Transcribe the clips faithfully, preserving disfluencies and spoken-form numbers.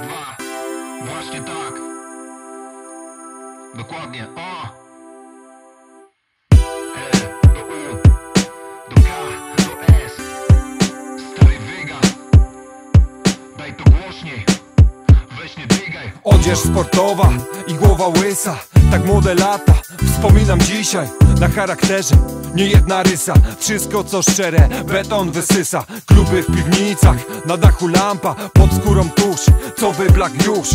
raz, dwa. Właśnie tak. Dokładnie. O! E, do U, do K, do S. Stary wygas. Daj to głośniej. Weź nie biegaj. Odzież sportowa i głowa łysa. Tak młode lata wspominam dzisiaj. Na charakterze nie jedna rysa. Wszystko co szczere, beton wysysa. Kluby w piwnicach, na dachu lampa. Pod skórą tusz, co wyblakł już.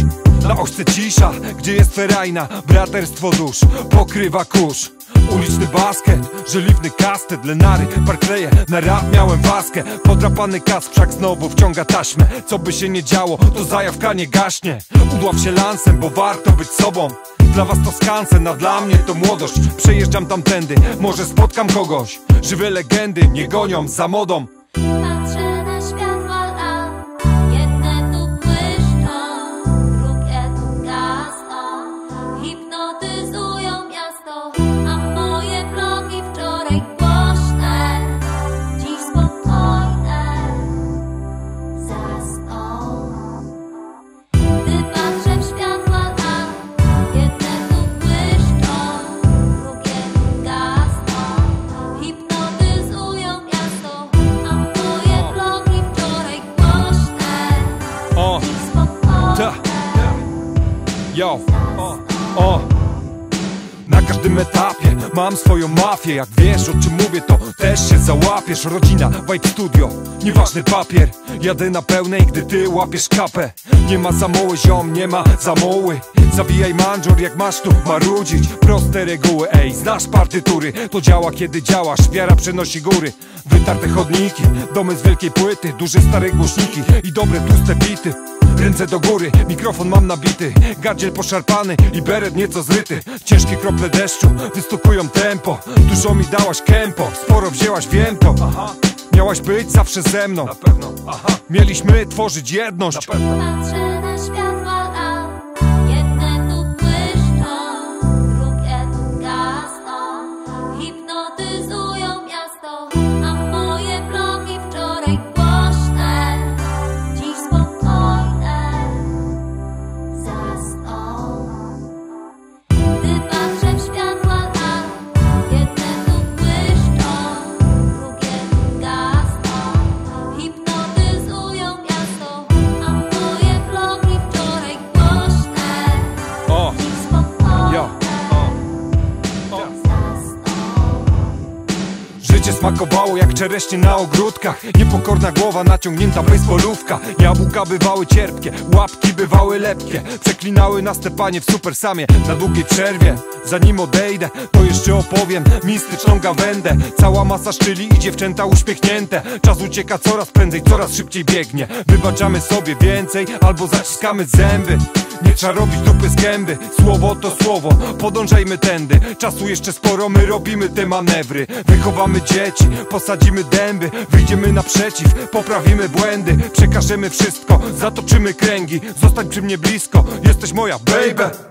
Na ośce cisza, gdzie jest ferajna. Braterstwo dusz pokrywa kurz. Uliczny basket, żeliwny kastet, Lenary, Parkleje, na rap miałem waskę. Podrapany Kasprzak znowu wciąga taśmę. Co by się nie działo, to zajawka nie gaśnie. Udław się lansem, bo warto być sobą. Dla was to Skansen, a dla mnie to młodość. Przejeżdżam tamtędy, może spotkam kogoś. Żywe legendy nie gonią za modą. Patrzę na świat, wola. Jedne tu błyszczą, drugie tu gasną. Hipnotyzują miasto, a moje blogi wczoraj głośne, dziś spokojne zasną. Gdy patrzę w świat, yo, o, o. Na każdym etapie mam swoją mafię. Jak wiesz o czym mówię, to też się załapiesz. Rodzina, Vibe Studio, nieważny papier. Jadę na pełnej, gdy ty łapiesz kapę. Nie ma za mały ziom, nie ma za mały. Zawijaj mandżur, jak masz tu marudzić. Proste reguły, ej, znasz partytury. To działa kiedy działasz, wiara przenosi góry. Wytarte chodniki, domy z wielkiej płyty. Duże stare głośniki i dobre tłuste bity. Ręce do góry, mikrofon mam nabity. Gardziel poszarpany i beret nieco zryty. Ciężkie krople deszczu wystupują tempo. Dużo mi dałaś kempo, sporo wzięłaś, wiem to. Aha. Miałaś być zawsze ze mną. Na pewno. Aha. Mieliśmy tworzyć jedność. Na pewno. Patrzę na świat, wola. Jedne tu błyszczą, drugie tu gasną. Hipnotyzują miasto, a moje blogi wczoraj głośne, dziś spokojne. Smakowało jak czereśnie na ogródkach. Niepokorna głowa naciągnięta baseballówka. Jabłka bywały cierpkie, łapki bywały lepkie. Przeklinały nas te panie w super samie. Na długiej przerwie, zanim odejdę, to jeszcze opowiem mistyczną gawędę. Cała masa szczyli i dziewczęta uśmiechnięte. Czas ucieka coraz prędzej, coraz szybciej biegnie. Wybaczamy sobie więcej albo zaciskamy zęby. Nie trzeba robić dupy z gęby, słowo to słowo, podążajmy tędy. Czasu jeszcze sporo, my robimy te manewry. Wychowamy dzieci, posadzimy dęby, wyjdziemy naprzeciw, poprawimy błędy. Przekażemy wszystko, zatoczymy kręgi, zostań przy mnie blisko, jesteś moja baby.